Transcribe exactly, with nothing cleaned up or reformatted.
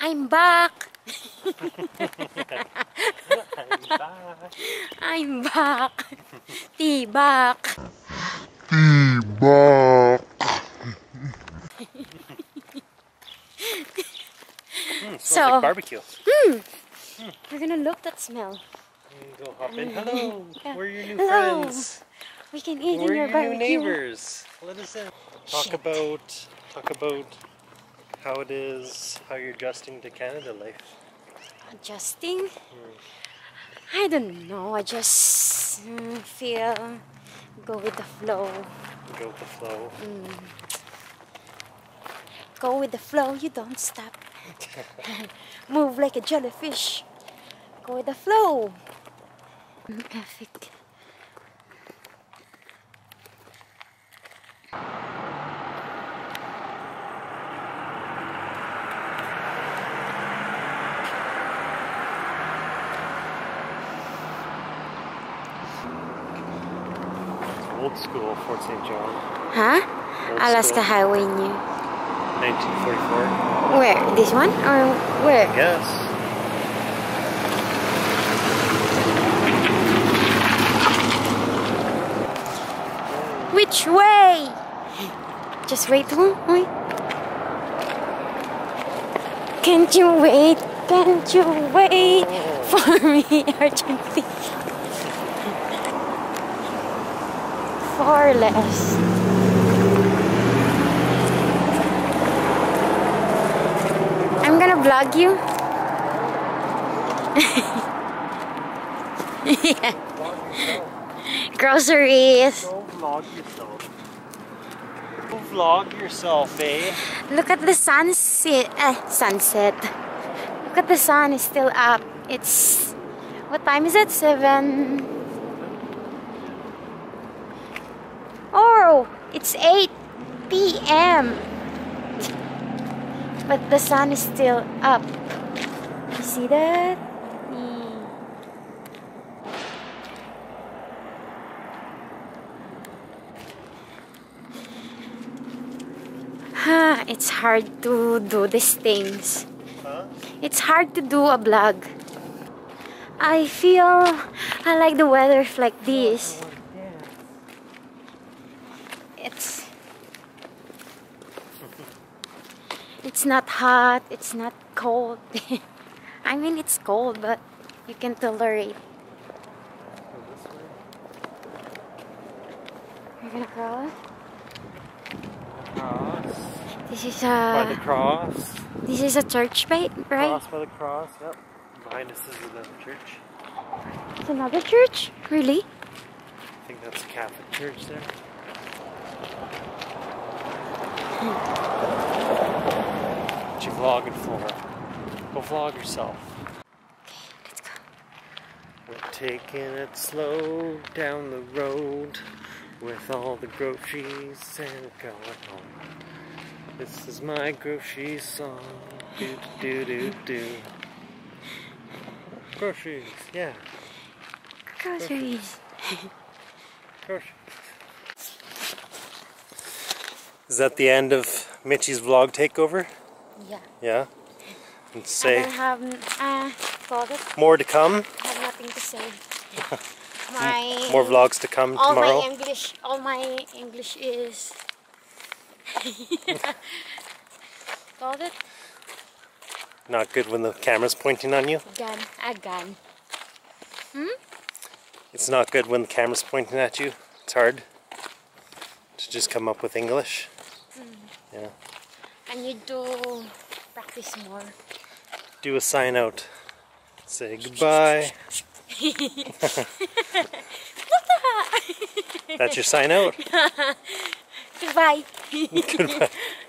I'm back. I'm back. I'm back. T-back. T-back. Mm, so like barbecue. Mm, mm. We're gonna love that smell. Go hop in. Hello. Yeah. We're your new Hello. friends. We can eat We're in your, your barbecue. New neighbors. Let us in. Talk Shit. about talk about how it is, how you're adjusting to Canada life. Adjusting? Hmm. I don't know. I just mm, feel go with the flow. Go with the flow. Mm. Go with the flow. You don't stop. Move like a jellyfish. Go with the flow. Perfect. Old school Fort Saint John. Huh? Old Alaska school. Highway New. nineteen forty-four. Where? This one? Or where? Yes. Which way? Just wait, huh? Wait. Can't you wait? Can't you wait for me urgently? Far less. I'm gonna vlog you. Yeah. Groceries. Vlog yourself. Go vlog yourself, eh? Look at the sunset. Eh, sunset. Look at the sun is still up. It's what time is it? Seven. Oh, it's eight P M But the sun is still up. You see that? It's hard to do these things. Huh? It's hard to do a vlog. I feel I like the weather like this. It's it's not hot. It's not cold. I mean, it's cold, but you can tolerate. You're gonna crawl? This is a by the cross. This is a church, right? Cross by the cross. Yep. Behind us is another church. It's another church? Really? I think that's a Catholic church there. Hmm. What you vlogging for? Go vlog yourself. Okay, let's go. We're taking it slow down the road with all the groceries and going home. This is my grocery song. Do do do do. Groceries, yeah. Groceries. Groceries. Is that the end of Mitchie's vlog takeover? Yeah. Yeah. And say. I have uh, it. More to come. I have nothing to say. My more vlogs to come all tomorrow. All my English. All my English is. Got it? Not good when the camera's pointing on you? Gun, a gun. Hmm? It's not good when the camera's pointing at you. It's hard to just come up with English. Mm. Yeah. I need to practice more. Do a sign out. Say goodbye. That's your sign out? Goodbye. Goodbye.